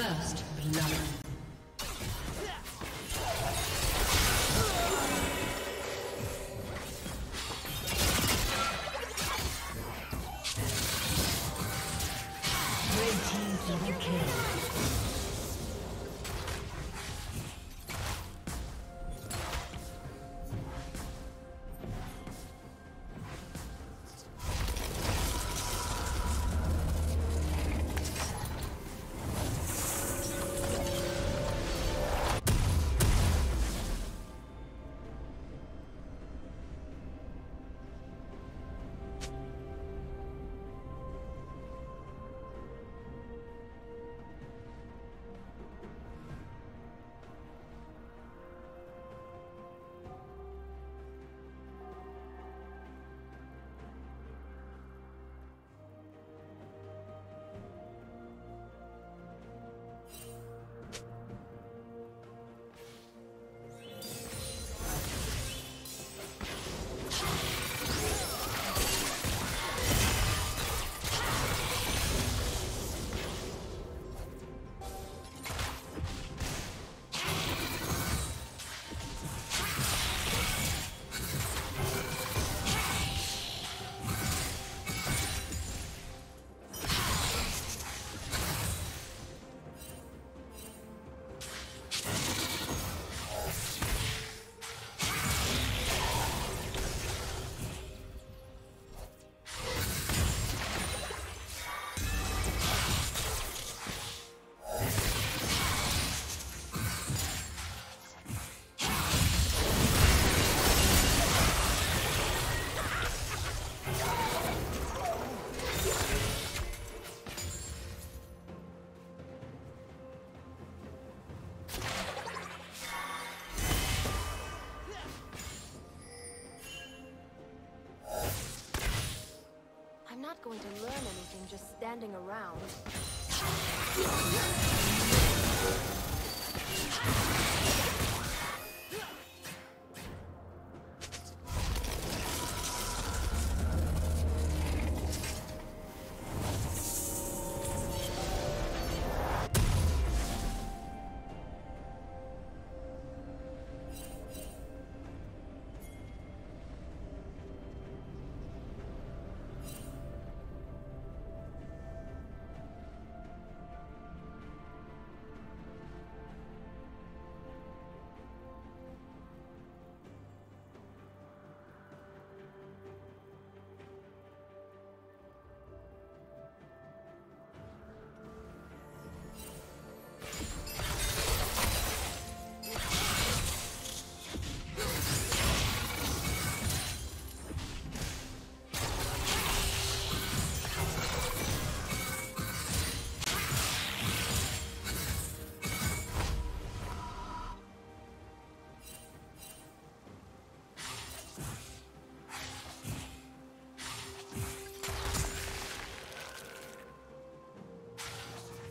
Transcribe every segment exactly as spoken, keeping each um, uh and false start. First blood. I'm not going to learn anything just standing around.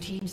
Blue team's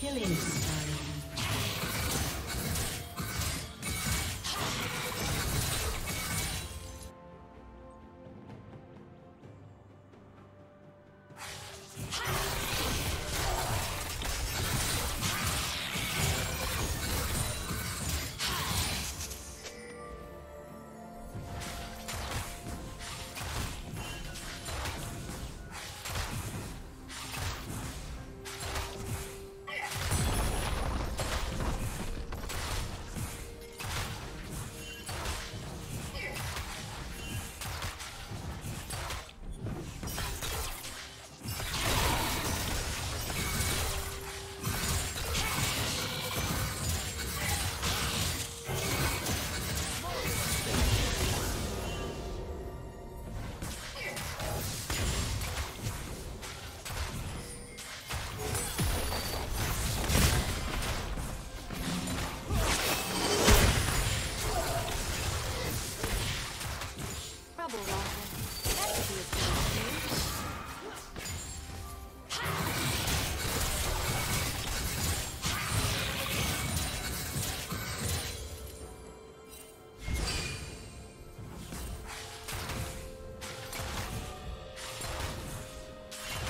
Feelings.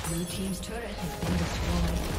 Blue team's turret has been destroyed.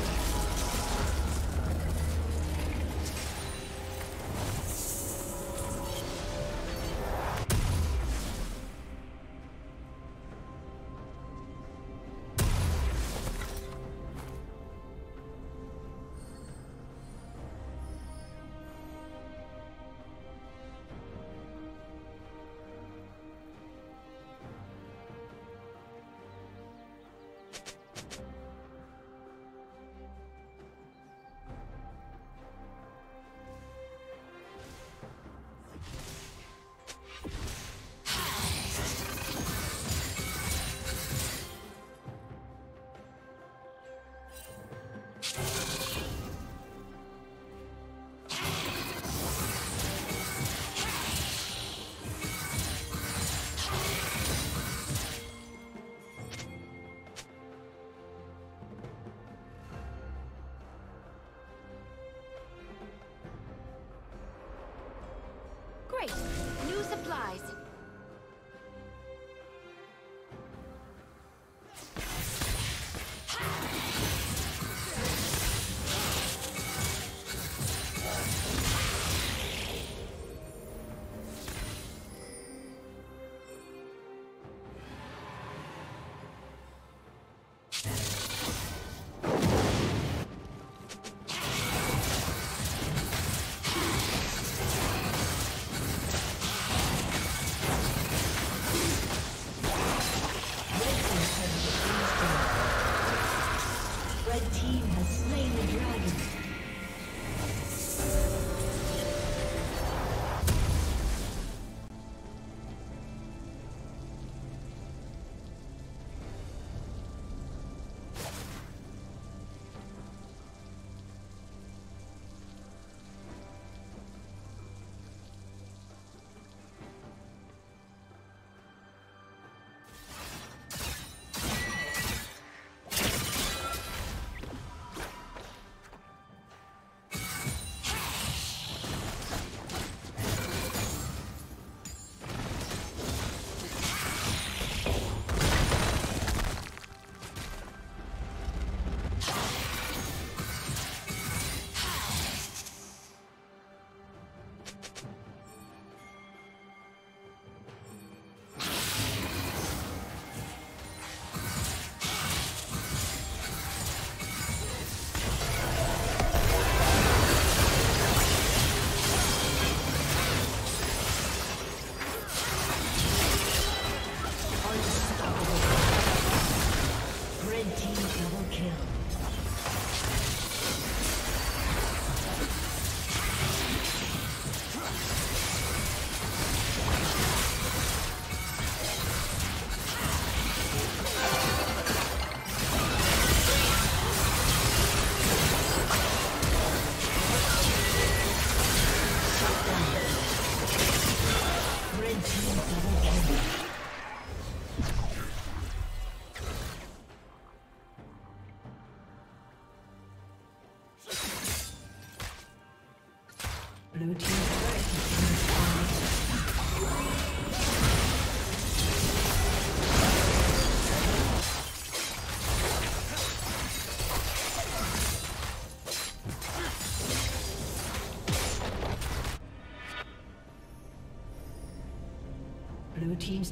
New supplies. Blue team's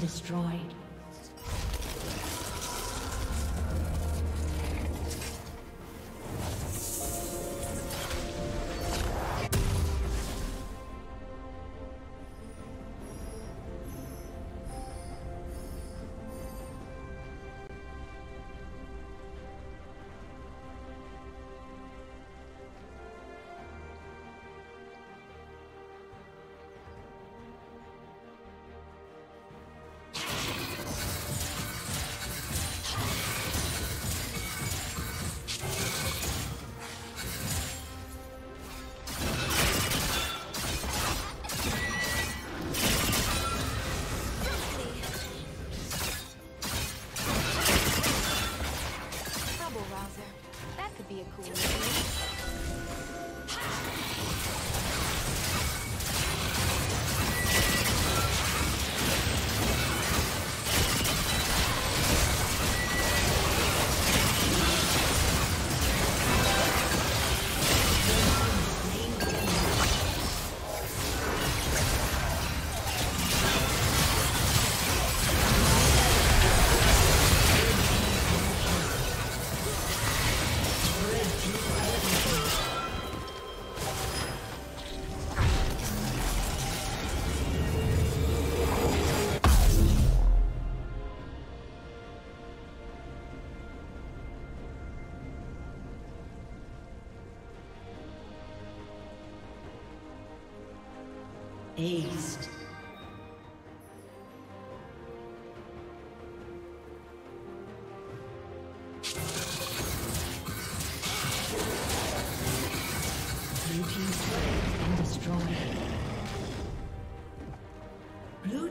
Destroyed. Aced. Blue team's turret has been destroyed. Blue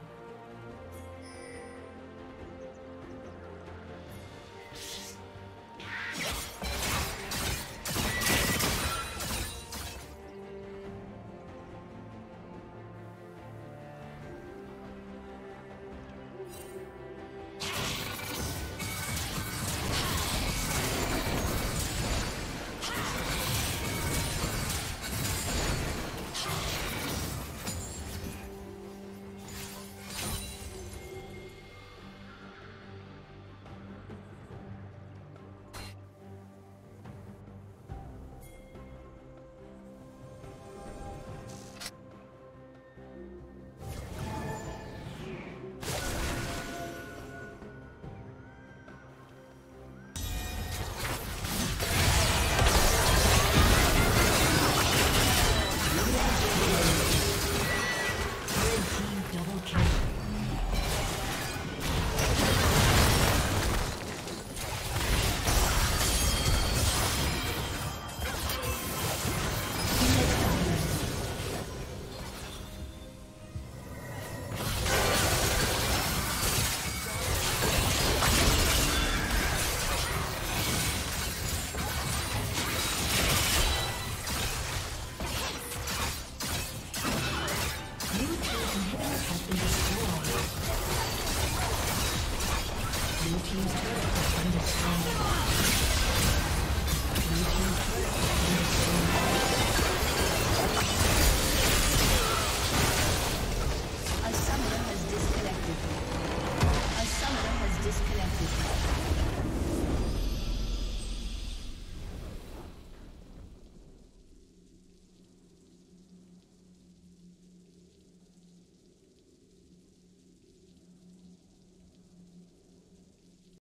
Blue team's turret has been destroyed.